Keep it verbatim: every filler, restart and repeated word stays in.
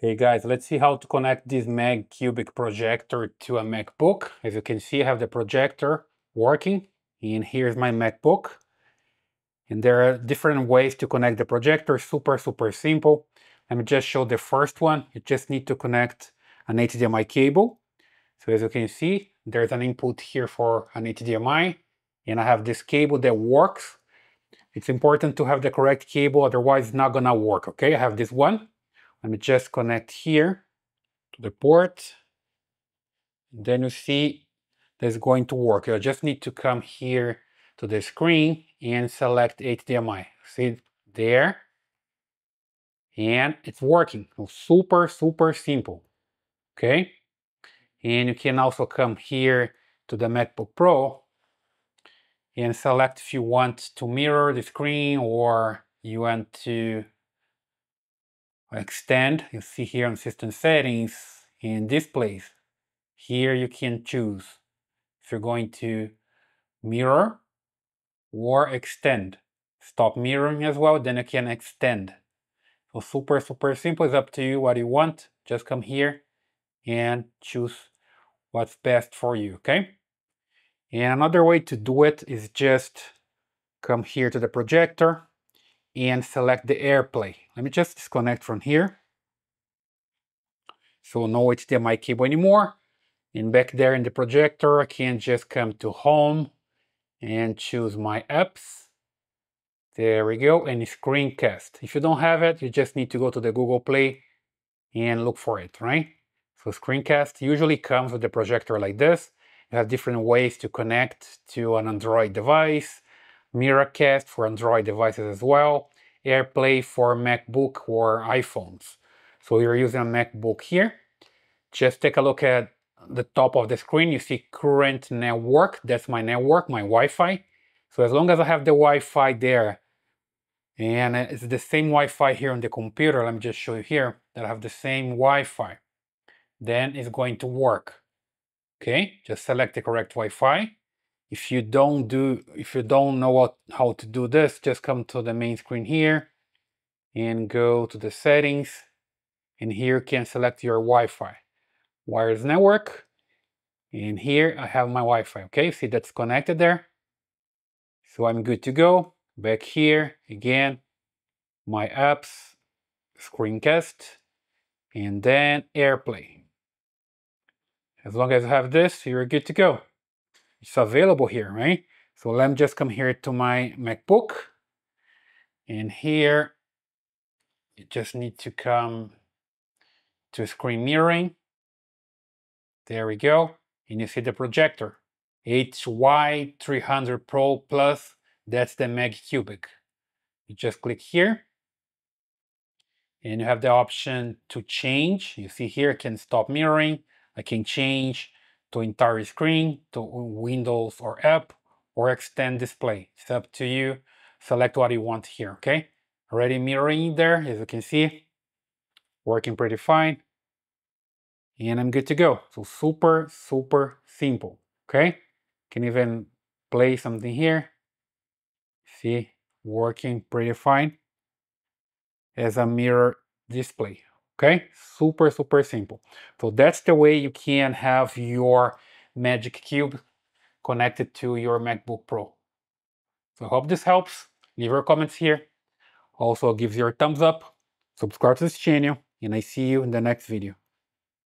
Hey guys, let's see how to connect this MacCubic projector to a MacBook. As you can see, I have the projector working, and here's my MacBook. And there are different ways to connect the projector, super, super simple. Let me just show the first one. You just need to connect an H D M I cable. So as you can see, there's an input here for an H D M I, and I have this cable that works. It's important to have the correct cable, otherwise it's not gonna work, okay? I have this one. Let me just connect here to the port. Then you see that's going to work. You just need to come here to the screen and select H D M I. See there? And it's working. So super, super simple, okay? And you can also come here to the MacBook Pro and select if you want to mirror the screen or you want to extend. You see here on system settings and displays. Here you can choose if you're going to mirror or extend. Stop mirroring as well, then you can extend. So super, super simple. It's up to you what you want. Just come here and choose what's best for you, okay? And another way to do it is just come here to the projector and select the AirPlay. Let me just disconnect from here. So no H D M I cable anymore. And back there in the projector, I can just come to Home and choose My Apps. There we go, and Screencast. If you don't have it, you just need to go to the Google Play and look for it, right? So Screencast usually comes with the projector like this. You have different ways to connect to an Android device, Miracast for Android devices as well, AirPlay for MacBook or iPhones. So you're using a MacBook here. Just take a look at the top of the screen. You see current network. That's my network, my Wi-Fi. So as long as I have the Wi-Fi there, and it's the same Wi-Fi here on the computer, let me just show you here that I have the same Wi-Fi, then it's going to work. Okay, just select the correct Wi-Fi. If you don't do, if you don't know what, how to do this, just come to the main screen here and go to the settings, and here you can select your Wi-Fi. Wireless network, and here I have my Wi-Fi, okay? See, that's connected there. So I'm good to go. Back here, again, My Apps, Screencast, and then AirPlay. As long as I have this, you're good to go. It's available here, right? So let me just come here to my MacBook. And here, you just need to come to screen mirroring. There we go. And you see the projector. H Y three hundred Pro Plus, that's the MacCubic. You just click here. And you have the option to change. You see here, I can stop mirroring. I can change to entire screen, to Windows or app, or extend display. It's up to you. Select what you want here, okay? Already mirroring there, as you can see. Working pretty fine. And I'm good to go. So super, super simple, okay? Can even play something here. See, working pretty fine as a mirror display. Okay, super, super simple. So that's the way you can have your Magic Cube connected to your MacBook Pro. So I hope this helps. Leave your comments here. Also, give your thumbs up, subscribe to this channel, and I see you in the next video.